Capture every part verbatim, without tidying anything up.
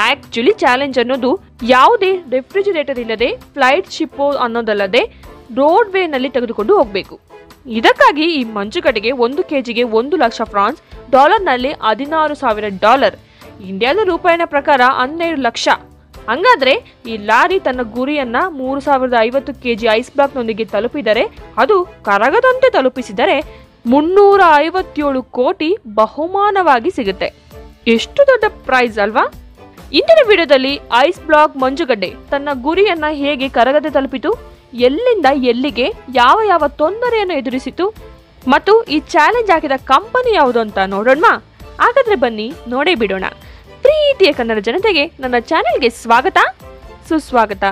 Actually challenge ಅನ್ನೋದು ಯಾವುದೇ refrigerator ಇಲ್ಲದೆ ಫ್ಲೈಟ್ ಶಿಪ್ಪು ಅನ್ನೋದಲ್ಲದೆ ರೋಡ್ ವೇನಲ್ಲಿ ತೆಗೆದುಕೊಂಡು ಹೋಗಬೇಕು. ಇದಕ್ಕಾಗಿ ಈ ಮಂಜುಗಡ್ಡೆಗೆ ಒಂದು ಕೆ ಜಿಗೆ ಒಂದು ಲಕ್ಷ ಫ್ರಾನ್ಸ್, ಡಾಲರ್ನಲ್ಲಿ ಹದಿನಾರು ಸಾವಿರ ಡಾಲರ್, ಇಂಡಿಯಾದ ರೂಪಾಯಿನ ಪ್ರಕಾರ ಹನ್ನೆರಡು ಲಕ್ಷ. ಹಂಗಾದ್ರೆ ಈ ಲಾರಿ ತನ್ನ ಗುರಿಯನ್ನ ಮೂರು ಸಾವಿರದ ಐವತ್ತು ಕೆ ಜಿ ಐಸ್ ಬ್ಲಾಕ್ನೊಂದಿಗೆ ತಲುಪಿದರೆ, ಅದು ಕರಗದಂತೆ ತಲುಪಿಸಿದರೆ ಮುನ್ನೂರ ಐವತ್ತೇಳು ಕೋಟಿ ಬಹುಮಾನವಾಗಿ ಸಿಗುತ್ತೆ. ಎಷ್ಟು ದೊಡ್ಡ ಪ್ರೈಸ್ ಅಲ್ವಾ? ಇಂದಿನ ವಿಡಿಯೋದಲ್ಲಿ ಐಸ್ ಬ್ಲಾಕ್ ಮಂಜುಗಡ್ಡೆ ತನ್ನ ಗುರಿಯನ್ನ ಹೇಗೆ ಕರಗದೆ ತಲುಪಿತು, ಎಲ್ಲಿಂದ ಎಲ್ಲಿಗೆ, ಯಾವ ಯಾವ ತೊಂದರೆಯನ್ನು ಎದುರಿಸಿತು ಮತ್ತು ಈ ಚಾಲೆಂಜ್ ಹಾಕಿದ ಕಂಪನಿ ಯಾವುದು ಅಂತ ನೋಡೋಣ. ಹಾಗಾದ್ರೆ ಬನ್ನಿ ನೋಡೇ ಬಿಡೋಣ. ಪ್ರೀತಿಯ ಕನ್ನಡ ಜನತೆಗೆ ನನ್ನ ಚಾನೆಲ್ಗೆ ಸ್ವಾಗತ, ಸುಸ್ವಾಗತ.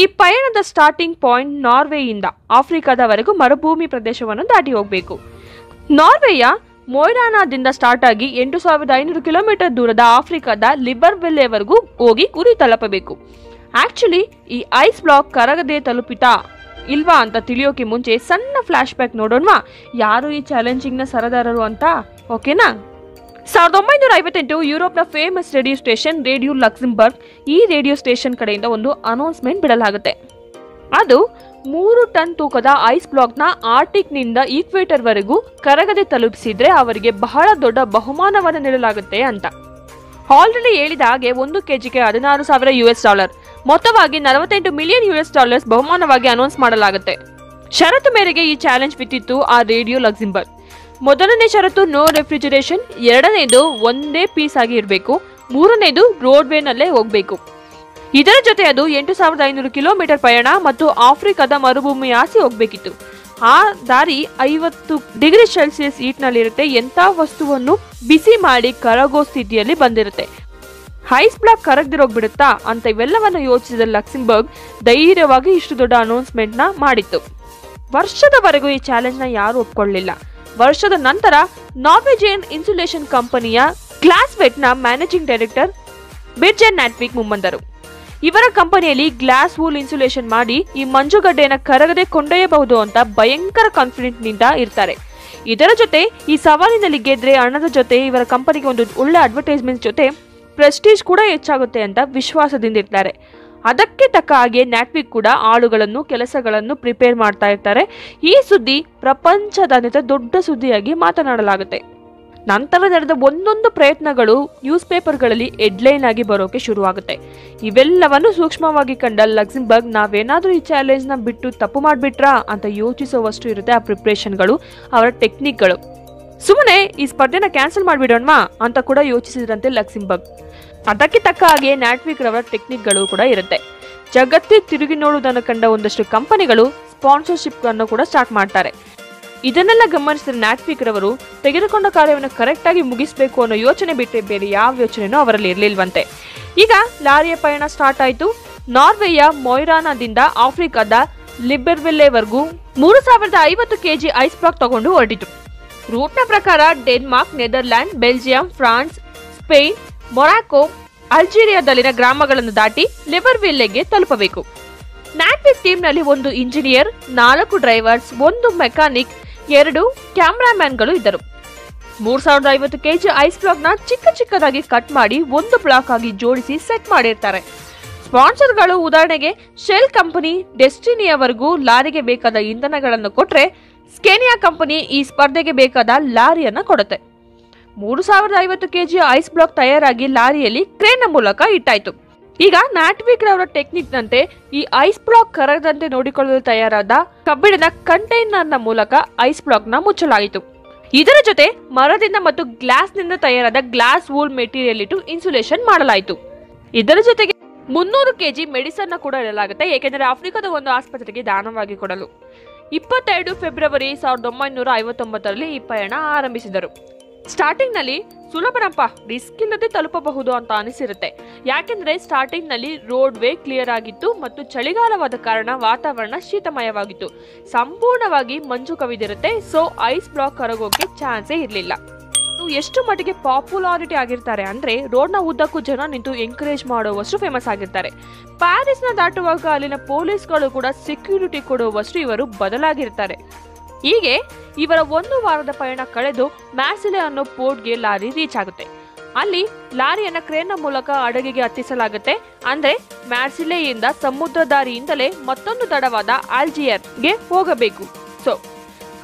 ಈ ಪಯಣದ ಸ್ಟಾರ್ಟಿಂಗ್ ಪಾಯಿಂಟ್ ನಾರ್ವೆಯಿಂದ ಆಫ್ರಿಕಾದವರೆಗೂ ಮರುಭೂಮಿ ಪ್ರದೇಶವನ್ನು ದಾಟಿ ಹೋಗಬೇಕು. ನಾರ್ವೆಯ ಮೊಯ್ರಾನಾದಿಂದ ಸ್ಟಾರ್ಟ್ ಆಗಿ ಎಂಟು ಸಾವಿರದ ಐನೂರು ಕಿಲೋಮೀಟರ್ ದೂರದ ಆಫ್ರಿಕಾದ ಲಿಬರ್ವಿಲ್ಲೆವರೆಗೂ ಹೋಗಿ ಗುರಿ ತಲುಪಬೇಕು. ಆಕ್ಚುಲಿ ಈ ಐಸ್ ಬ್ಲಾಕ್ ಕರಗದೆ ತಲುಪಿತಾ ಇಲ್ವಾ ಅಂತ ತಿಳಿಯೋಕೆ ಮುಂಚೆ ಸಣ್ಣ ಫ್ಲಾಶ್ ಬ್ಯಾಕ್ ನೋಡೋಣ. ಯಾರು ಈ ಚಾಲೆಂಜಿಂಗ್ನ ಸರದಾರರು ಅಂತ, ಓಕೆನಾ? ಸಾವಿರದ ಒಂಬೈನೂರ ಐವತ್ತೆಂಟು ಯುರೋಪ್ನ famous radio station radio Luxembourg, ಈ ರೇಡಿಯೋ ಸ್ಟೇಷನ್ ಕಡೆಯಿಂದ ಒಂದು ಅನೌನ್ಸ್ಮೆಂಟ್ ಬಿಡಲಾಗುತ್ತೆ. ಅದು ಮೂರು ಟನ್ ತೂಕದ ಐಸ್ ಬ್ಲಾಕ್ನ ಆರ್ಟಿಕ್ನಿಂದ ಈಕ್ವೇಟರ್ವರೆಗೂ ಕರಗದೆ ತಲುಪಿಸಿದ್ರೆ ಅವರಿಗೆ ಬಹಳ ದೊಡ್ಡ ಬಹುಮಾನವನ್ನು ನೀಡಲಾಗುತ್ತೆ ಅಂತ. ಆಲ್ರೆಡಿ ಹೇಳಿದ ಹಾಗೆ ಒಂದು ಕೆ ಜಿಗೆ ಹದಿನಾರು ಸಾವಿರ ಯು ಎಸ್ ಡಾಲರ್ ಮೊತ್ತವಾಗಿ ನಲವತ್ತೆಂಟು ಮಿಲಿಯನ್ ಯು ಎಸ್ ಡಾಲರ್ಸ್ ಬಹುಮಾನವಾಗಿ ಅನೌನ್ಸ್ ಮಾಡಲಾಗುತ್ತೆ. ಷರತ್ತು ಮೇರೆಗೆ ಈ ಚಾಲೆಂಜ್ ಬಿತ್ತಿತ್ತು ಆ ರೇಡಿಯೋ ಲಕ್ಸೆಂಬರ್ಗ್. ಮೊದಲನೇ ಷರತ್ತು ನೋ ರೆಫ್ರಿಜರೇಷನ್, ಎರಡನೇದು ಒಂದೇ ಪೀಸ್ ಆಗಿ ಇರಬೇಕು, ಮೂರನೇದು ರೋಡ್ ವೇನಲ್ಲೇ ಹೋಗಬೇಕು. ಇದರ ಜೊತೆ ಅದು ಎಂಟು ಸಾವಿರದ ಐನೂರು ಕಿಲೋಮೀಟರ್ ಪಯಣ ಮತ್ತು ಆಫ್ರಿಕಾದ ಮರುಭೂಮಿ ಆಸಿ ಹೋಗಬೇಕಿತ್ತು. ಆ ದಾರಿ ಐವತ್ತು ಡಿಗ್ರಿ ಸೆಲ್ಸಿಯಸ್ ಹೀಟ್ನಲ್ಲಿರುತ್ತೆ. ಎಂಥ ವಸ್ತುವನ್ನು ಬಿಸಿ ಮಾಡಿ ಕರಗೋ ಸ್ಥಿತಿಯಲ್ಲಿ ಬಂದಿರುತ್ತೆ. ಐಸ್ ಬ್ಲಾಕ್ ಕರಗದಿರೋಗ್ಬಿಡುತ್ತಾ ಅಂತ ಇವೆಲ್ಲವನ್ನು ಯೋಚಿಸಿದ ಲಕ್ಸೆಂಬರ್ಗ್ ಧೈರ್ಯವಾಗಿ ಇಷ್ಟು ದೊಡ್ಡ ಅನೌನ್ಸ್ಮೆಂಟ್ನ ಮಾಡಿತ್ತು. ವರ್ಷದವರೆಗೂ ಈ ಚಾಲೆಂಜ್ನ ಯಾರೂ ಒಪ್ಕೊಳ್ಳಲಿಲ್ಲ. ವರ್ಷದ ನಂತರ ನಾರ್ವೆಜಿಯನ್ ಇನ್ಸುಲೇಷನ್ ಕಂಪನಿಯ ಗ್ಲಾಸ್ವೆಟ್ನ ಮ್ಯಾನೇಜಿಂಗ್ ಡೈರೆಕ್ಟರ್ ಬಿರ್ಜೆನ್ ನ್ಯಾಟ್ವಿಕ್ ಮುಂಬಂದರು. ಇವರ ಕಂಪನಿಯಲ್ಲಿ ಗ್ಲಾಸ್ ವೂಲ್ ಇನ್ಸುಲೇಷನ್ ಮಾಡಿ ಈ ಮಂಜುಗಡ್ಡೆಯನ್ನು ಕರಗದೆ ಕೊಂಡೊಯ್ಯಬಹುದು ಅಂತ ಭಯಂಕರ ಕಾನ್ಫಿಡೆಂಟ್ನಿಂದ ಇರ್ತಾರೆ. ಇದರ ಜೊತೆ ಈ ಸವಾಲಿನಲ್ಲಿ ಗೆದ್ರೆ ಹಣದ ಜೊತೆ ಇವರ ಕಂಪನಿಗೆ ಒಂದು ಒಳ್ಳೆ ಅಡ್ವರ್ಟೈಸ್ಮೆಂಟ್ ಜೊತೆ ಪ್ರೆಸ್ಟೀಜ್ ಕೂಡ ಹೆಚ್ಚಾಗುತ್ತೆ ಅಂತ ವಿಶ್ವಾಸದಿಂದ ಇರ್ತಾರೆ. ಅದಕ್ಕೆ ತಕ್ಕ ಹಾಗೆ ನ್ಯಾಟ್ವಿಕ್ ಕೂಡ ಆಳುಗಳನ್ನು ಕೆಲಸಗಳನ್ನು ಪ್ರಿಪೇರ್ ಮಾಡ್ತಾ ಇರ್ತಾರೆ. ಈ ಸುದ್ದಿ ಪ್ರಪಂಚದಾದ್ಯಂತ ದೊಡ್ಡ ಸುದ್ದಿಯಾಗಿ ಮಾತನಾಡಲಾಗುತ್ತೆ. ನಂತರ ನಡೆದ ಒಂದೊಂದು ಪ್ರಯತ್ನಗಳು ನ್ಯೂಸ್ ಪೇಪರ್ಗಳಲ್ಲಿ ಹೆಡ್ಲೈನ್ ಆಗಿ ಬರೋಕೆ ಶುರುವಾಗುತ್ತೆ. ಇವೆಲ್ಲವನ್ನು ಸೂಕ್ಷ್ಮವಾಗಿ ಕಂಡ ಲಕ್ಸೆಂಬರ್ಗ್, ನಾವೇನಾದರೂ ಈ ಚಾಲೆಂಜ್ನ ಬಿಟ್ಟು ತಪ್ಪು ಮಾಡಿಬಿಟ್ರಾ ಅಂತ ಯೋಚಿಸೋವಷ್ಟು ಇರುತ್ತೆ ಆ ಪ್ರಿಪ್ರೇಷನ್ಗಳು, ಅವರ ಟೆಕ್ನಿಕ್ಗಳು. ಸುಮ್ಮನೆ ಈ ಸ್ಪರ್ಧೆನ ಕ್ಯಾನ್ಸಲ್ ಮಾಡಿಬಿಡೋಣ ಅಂತ ಕೂಡ ಯೋಚಿಸಿದ್ರಂತೆ ಲಕ್ಸೆಂಬರ್ಗ್. ಅದಕ್ಕೆ ತಕ್ಕ ಹಾಗೆ ನ್ಯಾಟ್ವಿಕ್ ರವರ ಟೆಕ್ನಿಕ್ಗಳು ಕೂಡ ಇರುತ್ತೆ. ಜಗತ್ತೇ ತಿರುಗಿ ನೋಡುವುದನ್ನು ಕಂಡ ಒಂದಷ್ಟು ಕಂಪನಿಗಳು ಸ್ಪಾನ್ಸರ್ಶಿಪ್ಗಳನ್ನು ಕೂಡ ಸ್ಟಾರ್ಟ್ ಮಾಡ್ತಾರೆ. ಇದನ್ನೆಲ್ಲ ಗಮನಿಸಿದ ನ್ಯಾಟ್ವಿಕ್ ರವರು ತೆಗೆದುಕೊಂಡ ಕಾರ್ಯವನ್ನು ಕರೆಕ್ಟಾಗಿ ಮುಗಿಸಬೇಕು ಅನ್ನೋ ಯೋಚನೆ ಬಿಟ್ಟರೆ ಬೇರೆ ಯಾವ ಯೋಚನೆಯೂ ಅವರಲ್ಲಿ ಇರಲಿಲ್ವಂತೆ. ಈಗ ಲಾರಿಯ ಪಯಣ ಸ್ಟಾರ್ಟ್ ಆಯಿತು. ನಾರ್ವೆಯ ಮೊಯ್ರಾನಾದಿಂದ ಆಫ್ರಿಕಾದ ಲಿಬರ್ವಿಲ್ಲೆವರೆಗೂ ಮೂರು ಸಾವಿರದ ಐವತ್ತು ಕೆ ಜಿ ಐಸ್ ಬ್ಲಾಕ್ ತಗೊಂಡು ಹೊರಟಿತು. ರೂಟ್ನ ಪ್ರಕಾರ Denmark, Netherland, Belgium, France, Spain, Morocco, ಅಲ್ಜೀರಿಯಾದಲ್ಲಿನ ಗ್ರಾಮಗಳನ್ನು ದಾಟಿ ಲಿವರ್ವಿಲ್ಲೆಗೆ ತಲುಪಬೇಕು. ನ್ಯಾಟ್ವಿಕ್ ಟೀಮ್ನಲ್ಲಿ ಒಂದು ಇಂಜಿನಿಯರ್, ನಾಲ್ಕು ಡ್ರೈವರ್ಸ್, ಒಂದು ಮೆಕ್ಯಾನಿಕ್, ಎರಡು ಕ್ಯಾಮ್ರಾಮ್ಯಾನ್ಗಳು ಇದ್ದರು. ಮೂರು ಸಾವಿರದ ಐವತ್ತು ಕೆ ಜಿ ಐಸ್ ಬ್ಲಾಕ್ನ ಚಿಕ್ಕ ಚಿಕ್ಕದಾಗಿ ಕಟ್ ಮಾಡಿ ಒಂದು ಬ್ಲಾಕ್ ಆಗಿ ಜೋಡಿಸಿ ಸೆಟ್ ಮಾಡಿರ್ತಾರೆ. ಸ್ಪಾನ್ಸರ್ಗಳು ಉದಾಹರಣೆಗೆ ಶೆಲ್ ಕಂಪನಿ ಡೆಸ್ಟಿನಿಯವರೆಗೂ ಲಾರಿಗೆ ಬೇಕಾದ ಇಂಧನಗಳನ್ನು ಕೊಟ್ಟರೆ, ಸ್ಕೆನಿಯಾ ಕಂಪನಿ ಈ ಸ್ಪರ್ಧೆಗೆ ಬೇಕಾದ ಲಾರಿಯನ್ನು ಕೊಡುತ್ತೆ. ಮೂರು ಸಾವಿರದ ಐವತ್ತು ಕೆ ಜಿ ಐಸ್ ಬ್ಲಾಕ್ ತಯಾರಾಗಿ ಲಾರಿಯಲ್ಲಿ ಕ್ರೇನ್ನ ಮೂಲಕ ಇಟ್ಟಾಯಿತು. ಈಗ ನ್ಯಾಟ್ವಿಕ್ ರವರ ಟೆಕ್ನಿಕ್ನಂತೆ ಈ ಐಸ್ ಬ್ಲಾಕ್ ಕರಗದಂತೆ ನೋಡಿಕೊಳ್ಳಲು ತಯಾರಾದ ಕಬ್ಬಿಣದ ಕಂಟೈನರ್ನ ಮೂಲಕ ಐಸ್ ಬ್ಲಾಕ್ನ ಮುಚ್ಚಲಾಯಿತು. ಇದರ ಜೊತೆ ಮರದಿಂದ ಮತ್ತು ಗ್ಲಾಸ್ನಿಂದ ತಯಾರಾದ ಗ್ಲಾಸ್ ವೂಲ್ ಮೆಟೀರಿಯಲ್ ಇಟ್ಟು ಇನ್ಸುಲೇಷನ್ ಮಾಡಲಾಯಿತು. ಇದರ ಜೊತೆಗೆ ಮುನ್ನೂರು ಕೆಜಿ ಮೆಡಿಸನ್ನ ಕೂಡ ಇಡಲಾಗುತ್ತೆ, ಏಕೆಂದರೆ ಆಫ್ರಿಕಾದ ಒಂದು ಆಸ್ಪತ್ರೆಗೆ ದಾನವಾಗಿ ಕೊಡಲು. ಇಪ್ಪತ್ತೆರಡು ಫೆಬ್ರವರಿ ಸಾವಿರದ ಒಂಬೈನೂರ ಐವತ್ತೊಂಬತ್ತರಲ್ಲಿ ಈ ಪಯಣ ಆರಂಭಿಸಿದರು. ಸ್ಟಾರ್ಟಿಂಗ್ನಲ್ಲಿ ಸುಲಭನಪ್ಪ, ರಿಸ್ಕ್ ಇಲ್ಲದೆ ತಲುಪಬಹುದು ಅಂತ ಅನಿಸಿರುತ್ತೆ, ಯಾಕೆಂದರೆ ಸ್ಟಾರ್ಟಿಂಗ್ನಲ್ಲಿ ರೋಡ್ ವೇ ಕ್ಲಿಯರ್ ಆಗಿತ್ತು ಮತ್ತು ಚಳಿಗಾಲವಾದ ಕಾರಣ ವಾತಾವರಣ ಶೀತಮಯವಾಗಿತ್ತು. ಸಂಪೂರ್ಣವಾಗಿ ಮಂಜು ಕವಿದಿರುತ್ತೆ, ಸೊ ಐಸ್ ಬ್ಲಾಕ್ ಕರಗೋಕೆ ಚಾನ್ಸೇ ಇರಲಿಲ್ಲ. ಎಷ್ಟು ಮಟ್ಟಿಗೆ ಪಾಪ್ಯುಲಾರಿಟಿ ಆಗಿರ್ತಾರೆ ಅಂದರೆ ರೋಡ್ನ ಉದ್ದಕ್ಕೂ ಜನ ನಿಂತು ಎಂಕರೇಜ್ ಮಾಡುವಷ್ಟು ಫೇಮಸ್ ಆಗಿರ್ತಾರೆ. ಪ್ಯಾರಿಸ್ನ ದಾಟುವಾಗ ಅಲ್ಲಿನ ಪೊಲೀಸ್ಗಳು ಕೂಡ ಸೆಕ್ಯೂರಿಟಿ ಕೊಡುವಷ್ಟು ಇವರು ಬದಲಾಗಿರ್ತಾರೆ. ಹೀಗೆ ಇವರ ಒಂದು ವಾರದ ಪಯಣ ಕಳೆದು ಮ್ಯಾಸಿಲೆ ಅನ್ನೋ ಪೋರ್ಟ್ಗೆ ಲಾರಿ ರೀಚ್ ಆಗುತ್ತೆ. ಅಲ್ಲಿ ಲಾರಿಯನ್ನು ಕ್ರೇನ್ನ ಮೂಲಕ ಹಡಗಿಗೆ ಹತ್ತಿಸಲಾಗುತ್ತೆ. ಅಂದರೆ ಮ್ಯಾಸಿಲೆಯಿಂದ ಸಮುದ್ರ ದಾರಿಯಿಂದಲೇ ಮತ್ತೊಂದು ದಡವಾದ ಆಲ್ಜಿಯರ್ಗೆ ಹೋಗಬೇಕು. ಸೊ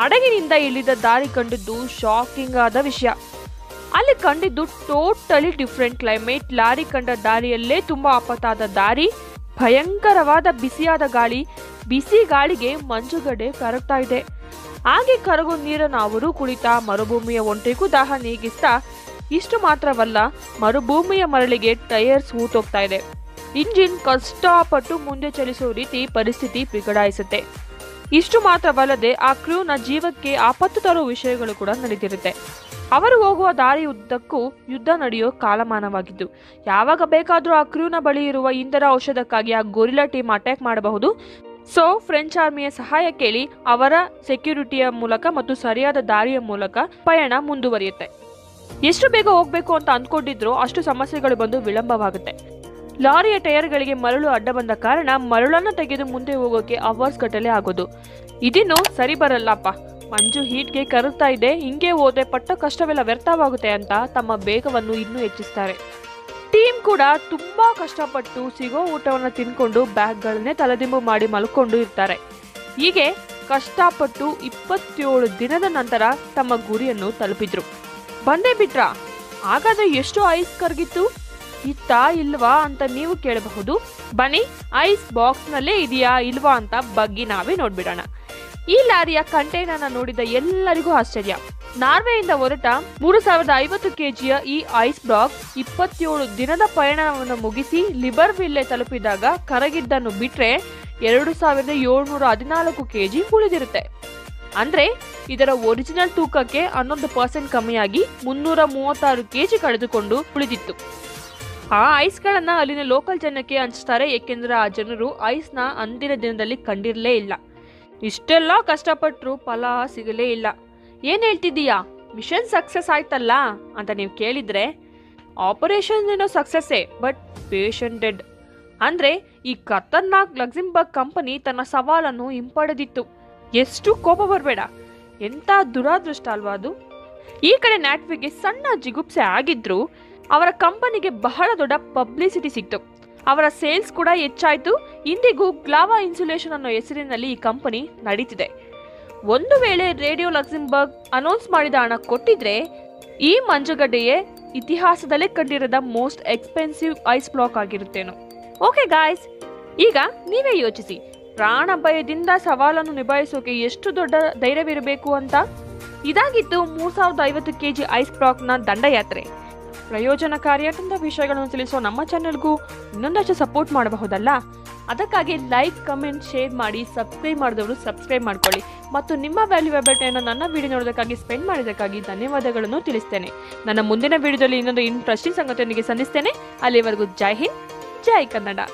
ಹಡಗಿನಿಂದ ಇಳಿದ ದಾರಿ ಕಂಡಿದ್ದು ಶಾಕಿಂಗ್ ಆದ ವಿಷಯ. ಅಲ್ಲಿ ಕಂಡಿದ್ದು ಟೋಟಲಿ ಡಿಫ್ರೆಂಟ್ ಕ್ಲೈಮೇಟ್. ಲಾರಿ ಕಂಡ ದಾರಿಯಲ್ಲೇ ತುಂಬ ಆಪತ್ತಾದ ದಾರಿ, ಭಯಂಕರವಾದ ಬಿಸಿಯಾದ ಗಾಳಿ, ಬಿಸಿ ಗಾಳಿಗೆ ಮಂಜುಗಡೆ ಕರಗ್ತಾ ಇದೆ. ಹಾಗೆ ಕರಗೋ ನೀರನ್ನು ಅವರು ಕುಳಿತ ಮರುಭೂಮಿಯ ಒಂಟಿಗೂ ದಾಹ ನೀಗಿಸ್ತಾ, ಇಷ್ಟು ಮಾತ್ರವಲ್ಲ ಮರುಭೂಮಿಯ ಮರಳಿಗೆ ಟೈರ್ಸ್ ಹೂತೋಗ್ತಾ ಇದೆ. ಇಂಜಿನ್ ಕಷ್ಟಪಟ್ಟು ಮುಂದೆ ಚಲಿಸೋ ರೀತಿ ಪರಿಸ್ಥಿತಿ ಬಿಗಡಾಯಿಸುತ್ತೆ. ಇಷ್ಟು ಮಾತ್ರವಲ್ಲದೆ ಆ ಕ್ರೂನ ಜೀವಕ್ಕೆ ಆಪತ್ತು ತರೋ ವಿಷಯಗಳು ಕೂಡ ನಡೆದಿರುತ್ತೆ. ಅವರು ಹೋಗುವ ದಾರಿ ಉದ್ದಕ್ಕೂ ಯುದ್ಧ ನಡೆಯೋ ಕಾಲಮಾನವಾಗಿದ್ದು, ಯಾವಾಗ ಬೇಕಾದರೂ ಆ ಕ್ರೂನ ಬಳಿ ಇರುವ ಇಂಧನ ಔಷಧಕ್ಕಾಗಿ ಆ ಗೊರಿಲ್ಲಾ ಟೀಮ್ ಅಟ್ಯಾಕ್ ಮಾಡಬಹುದು. ಸೊ ಫ್ರೆಂಚ್ ಆರ್ಮಿಯ ಸಹಾಯ ಕೇಳಿ ಅವರ ಸೆಕ್ಯೂರಿಟಿಯ ಮೂಲಕ ಮತ್ತು ಸರಿಯಾದ ದಾರಿಯ ಮೂಲಕ ಪಯಣ ಮುಂದುವರಿಯುತ್ತೆ. ಎಷ್ಟು ಬೇಗ ಹೋಗಬೇಕು ಅಂತ ಅಂದ್ಕೊಂಡಿದ್ರು ಅಷ್ಟು ಸಮಸ್ಯೆಗಳು ಬಂದು ವಿಳಂಬವಾಗುತ್ತೆ. ಲಾರಿಯ ಟೈರ್ಗಳಿಗೆ ಮರಳು ಅಡ್ಡ ಬಂದ ಕಾರಣ ಮರಳನ್ನು ತೆಗೆದು ಮುಂದೆ ಹೋಗೋಕೆ ಅವರ್ಸ್ ಗಟ್ಟಲೆ ಆಗೋದು. ಇದಿನ್ನೂ ಸರಿ ಬರಲ್ಲಪ್ಪ, ಮಂಜು ಹೀಟ್ಗೆ ಕರಗ್ತಾ ಇದೆ, ಹಿಂಗೆ ಹೋದೆ ಪಟ್ಟ ಕಷ್ಟವೆಲ್ಲ ವ್ಯರ್ಥವಾಗುತ್ತೆ ಅಂತ ತಮ್ಮ ಬೇಗವನ್ನು ಇನ್ನೂ ಹೆಚ್ಚಿಸ್ತಾರೆ. ಟೀಮ್ ಕೂಡ ತುಂಬ ಕಷ್ಟಪಟ್ಟು ಸಿಗೋ ಊಟವನ್ನು ತಿನ್ಕೊಂಡು ಬ್ಯಾಗ್ಗಳನ್ನೇ ತಲೆದಿಂಬು ಮಾಡಿ ಮಲ್ಕೊಂಡು ಇರ್ತಾರೆ. ಹೀಗೆ ಕಷ್ಟಪಟ್ಟು ಇಪ್ಪತ್ತೇಳು ದಿನದ ನಂತರ ತಮ್ಮ ಗುರಿಯನ್ನು ತಲುಪಿದ್ರು. ಬಂದೇ ಬಿಟ್ರಾ? ಹಾಗಾದರೆ ಎಷ್ಟು ಐಸ್ ಕರಗಿತ್ತು, ಇತ್ತ ಇಲ್ವಾ ಅಂತ ನೀವು ಕೇಳಬಹುದು. ಬನ್ನಿ, ಐಸ್ ಬಾಕ್ಸ್ನಲ್ಲೇ ಇದೆಯಾ ಇಲ್ವಾ ಅಂತ ಬಗ್ಗಿ ನಾವೇ ನೋಡ್ಬಿಡೋಣ. ಈ ಲಾರಿಯ ಕಂಟೈನರ್ನ ನೋಡಿದ ಎಲ್ಲರಿಗೂ ಆಶ್ಚರ್ಯ. ನಾರ್ವೆಯಿಂದ ಹೊರಟ ಮೂರು ಸಾವಿರದ ಐವತ್ತು ಕೆಜಿಯ ಈ ಐಸ್ ಬಾಕ್ಸ್ ಇಪ್ಪತ್ತೇಳು ದಿನದ ಪಯಣವನ್ನು ಮುಗಿಸಿ ಲಿಬರ್ವಿಲ್ಲೆ ತಲುಪಿದಾಗ ಕರಗಿದ್ದನ್ನು ಬಿಟ್ಟರೆ ಎರಡು ಸಾವಿರದ ಏಳ್ನೂರ ಹದಿನಾಲ್ಕು ಕೆಜಿ ಉಳಿದಿರುತ್ತೆ. ಅಂದರೆ ಇದರ ಒರಿಜಿನಲ್ ತೂಕಕ್ಕೆ ಹನ್ನೊಂದು ಪರ್ಸೆಂಟ್ ಕಮ್ಮಿಯಾಗಿ ಮುನ್ನೂರ ಮೂವತ್ತಾರು ಕೆಜಿ ಕಳೆದುಕೊಂಡು ಉಳಿದಿತ್ತು. ಆ ಐಸ್ಗಳನ್ನು ಅಲ್ಲಿನ ಲೋಕಲ್ ಜನಕ್ಕೆ ಹಂಚ್ತಾರೆ, ಏಕೆಂದರೆ ಆ ಜನರು ಐಸ್ನ ಅಂದಿನ ದಿನದಲ್ಲಿ ಕಂಡಿರಲೇ ಇಲ್ಲ. ಇಷ್ಟೆಲ್ಲ ಕಷ್ಟಪಟ್ಟರು ಫಲ ಸಿಗಲೇ ಇಲ್ಲ. ಏನು ಹೇಳ್ತಿದ್ದೀಯಾ, ಮಿಷನ್ ಸಕ್ಸಸ್ ಆಯ್ತಲ್ಲ ಅಂತ ನೀವು ಕೇಳಿದರೆ, ಆಪರೇಷನ್ ಏನೋ ಸಕ್ಸಸ್ಸೇ, ಬಟ್ ಪೇಷಂಟ್ ಡೆಡ್. ಅಂದರೆ ಈ ಖತರ್ನಾಕ್ ಲಕ್ಸೆಂಬರ್ಗ್ ಕಂಪನಿ ತನ್ನ ಸವಾಲನ್ನು ಹಿಂಪಡೆದಿತ್ತು. ಎಷ್ಟು ಕೋಪ ಬರಬೇಡ, ಎಂಥ ದುರಾದೃಷ್ಟ ಅಲ್ವಾ ಅದು. ಈ ಕಡೆ ನ್ಯಾಟ್ವಿಗೆ ಸಣ್ಣ ಜಿಗುಪ್ಸೆ ಆಗಿದ್ರು ಅವರ ಕಂಪನಿಗೆ ಬಹಳ ದೊಡ್ಡ ಪಬ್ಲಿಸಿಟಿ ಸಿಕ್ತು, ಅವರ ಸೇಲ್ಸ್ ಕೂಡ ಹೆಚ್ಚಾಯಿತು. ಇಂದಿಗೂ ಗ್ಲಾವಾ ಇನ್ಸುಲೇಷನ್ ಅನ್ನೋ ಹೆಸರಿನಲ್ಲಿ ಈ ಕಂಪನಿ ನಡೀತಿದೆ. ಒಂದು ವೇಳೆ ರೇಡಿಯೋ ಲಕ್ಸೆಂಬರ್ಗ್ ಅನೌನ್ಸ್ ಮಾಡಿದ ಹಣ ಕೊಟ್ಟಿದ್ರೆ ಈ ಮಂಜುಗಡ್ಡೆಯೇ ಇತಿಹಾಸದಲ್ಲೇ ಕಂಡಿರದ ಮೋಸ್ಟ್ ಎಕ್ಸ್ಪೆನ್ಸಿವ್ ಐಸ್ ಬ್ಲಾಕ್ ಆಗಿರುತ್ತೇನೋ. ಓಕೆ ಗಾಯ್ಸ್, ಈಗ ನೀವೇ ಯೋಚಿಸಿ, ಪ್ರಾಣ ಭಯದಿಂದ ಸವಾಲನ್ನು ನಿಭಾಯಿಸೋಕೆ ಎಷ್ಟು ದೊಡ್ಡ ಧೈರ್ಯವಿರಬೇಕು ಅಂತ. ಇದಾಗಿತ್ತು ಮೂರು ಸಾವಿರದ ಐವತ್ತು ಕೆ ಜಿ ಐಸ್ ಬ್ಲಾಕ್ನ ದಂಡಯಾತ್ರೆ. ಪ್ರಯೋಜನಕಾರಿಯ ವಿಷಯಗಳನ್ನು ತಿಳಿಸೋ ನಮ್ಮ ಚಾನೆಲ್ಗೂ ಇನ್ನೊಂದಷ್ಟು ಸಪೋರ್ಟ್ ಮಾಡಬಹುದಲ್ಲ? ಅದಕ್ಕಾಗಿ ಲೈಕ್, ಕಮೆಂಟ್, ಶೇರ್ ಮಾಡಿ. ಸಬ್ಸ್ಕ್ರೈಬ್ ಮಾಡಿದವರು ಸಬ್ಸ್ಕ್ರೈಬ್ ಮಾಡಿಕೊಳ್ಳಿ. ಮತ್ತು ನಿಮ್ಮ ವ್ಯಾಲ್ಯೂಯಬಲ್ ಟೈಮನ್ನು ನನ್ನ ವಿಡಿಯೋ ನೋಡೋದಕ್ಕಾಗಿ ಸ್ಪೆಂಡ್ ಮಾಡಿದ್ದಕ್ಕಾಗಿ ಧನ್ಯವಾದಗಳನ್ನು ತಿಳಿಸ್ತೇನೆ. ನನ್ನ ಮುಂದಿನ ವಿಡಿಯೋದಲ್ಲಿ ಇನ್ನೊಂದು ಇಂಟ್ರೆಸ್ಟಿಂಗ್ ಸಂಗತಿಯೊಂದಿಗೆ ಸಂಧಿಸ್ತೇನೆ. ಅಲ್ಲಿವರೆಗೂ ಜೈ ಹಿಂದ್, ಜೈ ಕನ್ನಡ.